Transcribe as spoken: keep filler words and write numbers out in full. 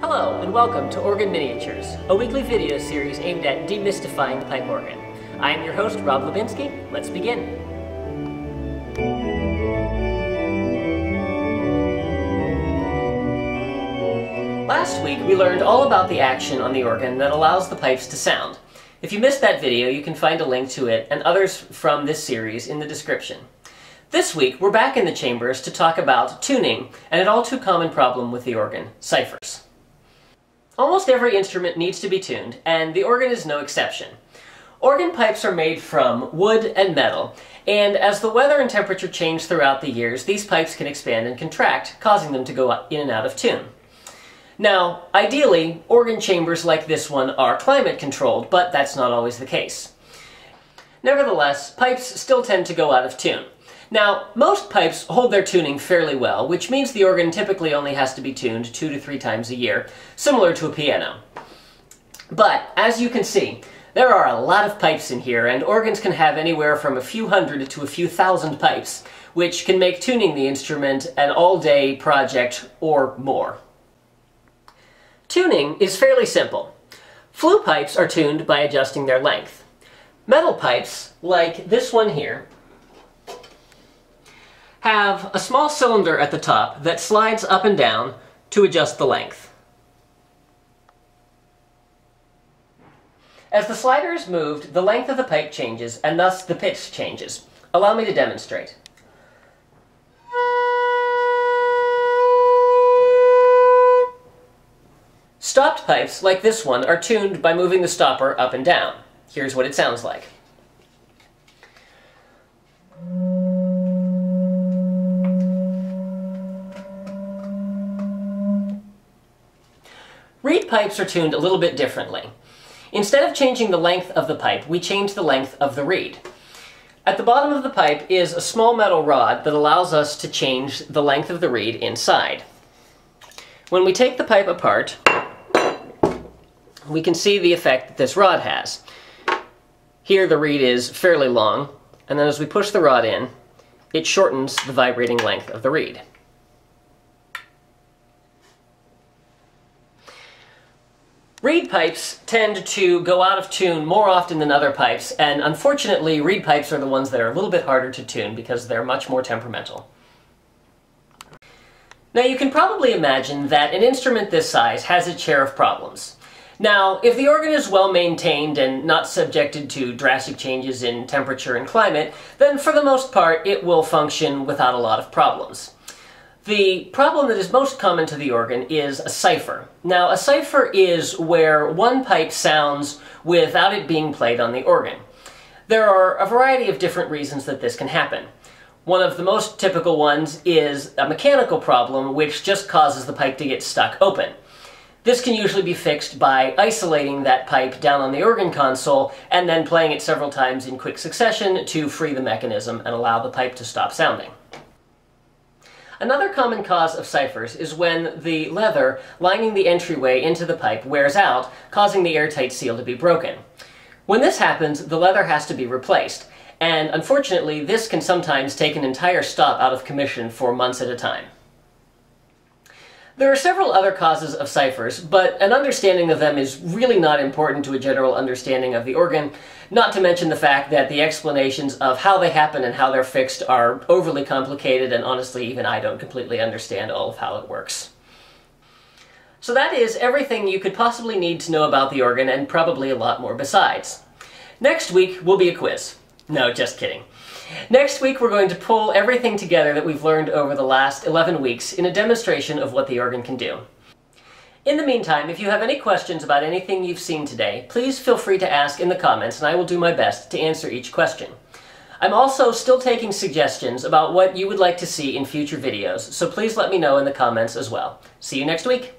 Hello and welcome to Organ Miniatures, a weekly video series aimed at demystifying the pipe organ. I am your host, Rob Hlebinsky. Let's begin. Last week we learned all about the action on the organ that allows the pipes to sound. If you missed that video, you can find a link to it and others from this series in the description. This week we're back in the chambers to talk about tuning and an all too common problem with the organ, ciphers. Almost every instrument needs to be tuned, and the organ is no exception. Organ pipes are made from wood and metal, and as the weather and temperature change throughout the years, these pipes can expand and contract, causing them to go in and out of tune. Now, ideally, organ chambers like this one are climate controlled, but that's not always the case. Nevertheless, pipes still tend to go out of tune. Now, most pipes hold their tuning fairly well, which means the organ typically only has to be tuned two to three times a year, similar to a piano. But, as you can see, there are a lot of pipes in here, and organs can have anywhere from a few hundred to a few thousand pipes, which can make tuning the instrument an all-day project or more. Tuning is fairly simple. Flue pipes are tuned by adjusting their length. Metal pipes, like this one here, have a small cylinder at the top that slides up and down to adjust the length. As the slider is moved, the length of the pipe changes, and thus the pitch changes. Allow me to demonstrate. Stopped pipes, like this one, are tuned by moving the stopper up and down. Here's what it sounds like. Reed pipes are tuned a little bit differently. Instead of changing the length of the pipe, we change the length of the reed. At the bottom of the pipe is a small metal rod that allows us to change the length of the reed inside. When we take the pipe apart, we can see the effect that this rod has. Here the reed is fairly long, and then as we push the rod in, it shortens the vibrating length of the reed. Reed pipes tend to go out of tune more often than other pipes, and unfortunately reed pipes are the ones that are a little bit harder to tune because they're much more temperamental. Now you can probably imagine that an instrument this size has its share of problems. Now, if the organ is well maintained and not subjected to drastic changes in temperature and climate, then for the most part it will function without a lot of problems. The problem that is most common to the organ is a cipher. Now, a cipher is where one pipe sounds without it being played on the organ. There are a variety of different reasons that this can happen. One of the most typical ones is a mechanical problem, which just causes the pipe to get stuck open. This can usually be fixed by isolating that pipe down on the organ console and then playing it several times in quick succession to free the mechanism and allow the pipe to stop sounding. Another common cause of ciphers is when the leather lining the entryway into the pipe wears out, causing the airtight seal to be broken. When this happens, the leather has to be replaced, and unfortunately this can sometimes take an entire stop out of commission for months at a time. There are several other causes of ciphers, but an understanding of them is really not important to a general understanding of the organ, not to mention the fact that the explanations of how they happen and how they're fixed are overly complicated, and honestly, even I don't completely understand all of how it works. So that is everything you could possibly need to know about the organ, and probably a lot more besides. Next week will be a quiz. No, just kidding. Next week we're going to pull everything together that we've learned over the last eleven weeks in a demonstration of what the organ can do. In the meantime, if you have any questions about anything you've seen today, please feel free to ask in the comments and I will do my best to answer each question. I'm also still taking suggestions about what you would like to see in future videos, so please let me know in the comments as well. See you next week!